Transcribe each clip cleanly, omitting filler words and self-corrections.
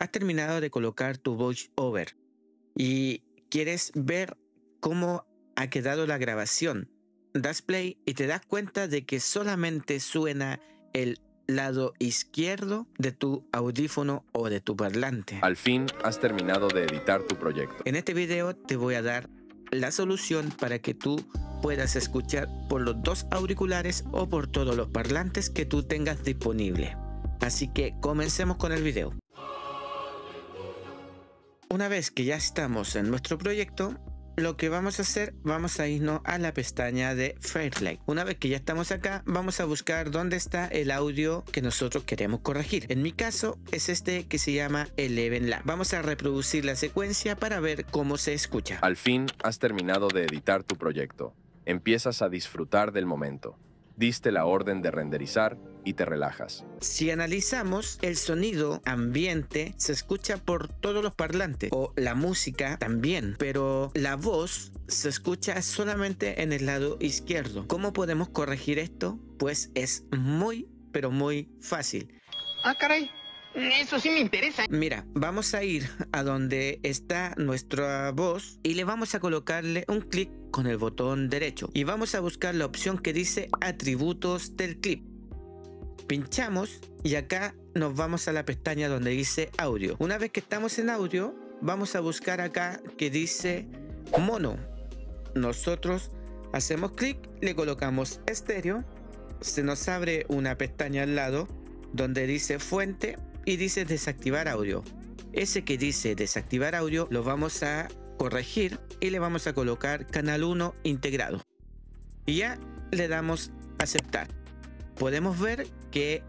has terminado de colocar tu voiceover y quieres ver cómo ha quedado la grabación. Das play y te das cuenta de que solamente suena el lado izquierdo de tu audífono o de tu parlante. Al fin has terminado de editar tu proyecto. En este video te voy a dar la solución para que tú puedas escuchar por los dos auriculares o por todos los parlantes que tú tengas disponible. Así que comencemos con el video. Una vez que ya estamos en nuestro proyecto, lo que vamos a hacer, vamos a irnos a la pestaña de Fairlight. Una vez que ya estamos acá, vamos a buscar dónde está el audio que nosotros queremos corregir. En mi caso es este que se llama Eleven Lab. Vamos a reproducir la secuencia para ver cómo se escucha. Al fin has terminado de editar tu proyecto. Empiezas a disfrutar del momento. Diste la orden de renderizar y te relajas. Si analizamos el sonido ambiente, se escucha por todos los parlantes, o la música también, pero la voz se escucha solamente en el lado izquierdo. ¿Cómo podemos corregir esto? Pues es muy, pero muy fácil. Ah, caray. Eso sí me interesa. Mira, vamos a ir a donde está nuestra voz y le vamos a colocarle un clic con el botón derecho. Y vamos a buscar la opción que dice atributos del clip. Pinchamos y acá nos vamos a la pestaña donde dice audio. Una vez que estamos en audio, vamos a buscar acá que dice mono. Nosotros hacemos clic, le colocamos estéreo. Se nos abre una pestaña al lado donde dice fuente y dice desactivar audio. Ese que dice desactivar audio lo vamos a corregir y le vamos a colocar canal 1 integrado. Y ya le damos aceptar. Podemos ver que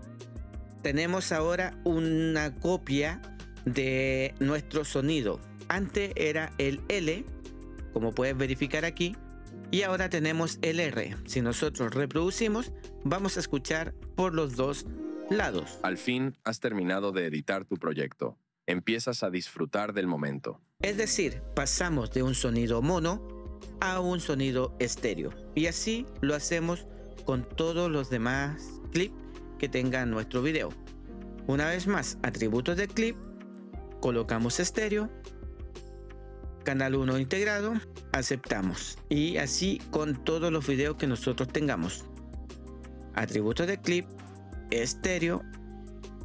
tenemos ahora una copia de nuestro sonido. Antes era el L, como puedes verificar aquí, y ahora tenemos el R. Si nosotros reproducimos, vamos a escuchar por los dos lados. Al fin has terminado de editar tu proyecto. Empiezas a disfrutar del momento. Es decir, pasamos de un sonido mono a un sonido estéreo. Y así lo hacemos con todos los demás clips que tengan nuestro video. Una vez más, atributos de clip, colocamos estéreo, canal 1 integrado, aceptamos. Y así con todos los videos que nosotros tengamos. Atributos de clip, estéreo,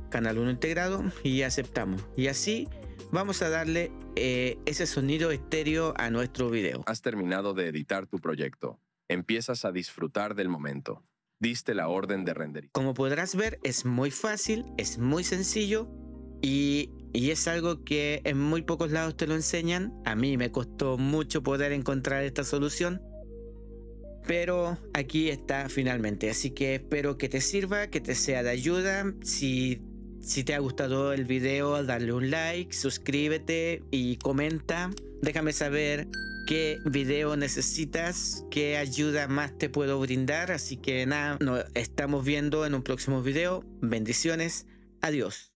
canal 1 integrado y aceptamos. Y así vamos a darle ese sonido estéreo a nuestro video. Has terminado de editar tu proyecto. Empiezas a disfrutar del momento. Diste la orden de renderizar. Como podrás ver, es muy fácil, es muy sencillo y es algo que en muy pocos lados te lo enseñan. A mí me costó mucho poder encontrar esta solución, pero aquí está finalmente. Así que espero que te sirva, que te sea de ayuda. Si te ha gustado el video, dale un like, suscríbete y comenta. Déjame saber qué video necesitas, qué ayuda más te puedo brindar. Así que nada, nos estamos viendo en un próximo video. Bendiciones, adiós.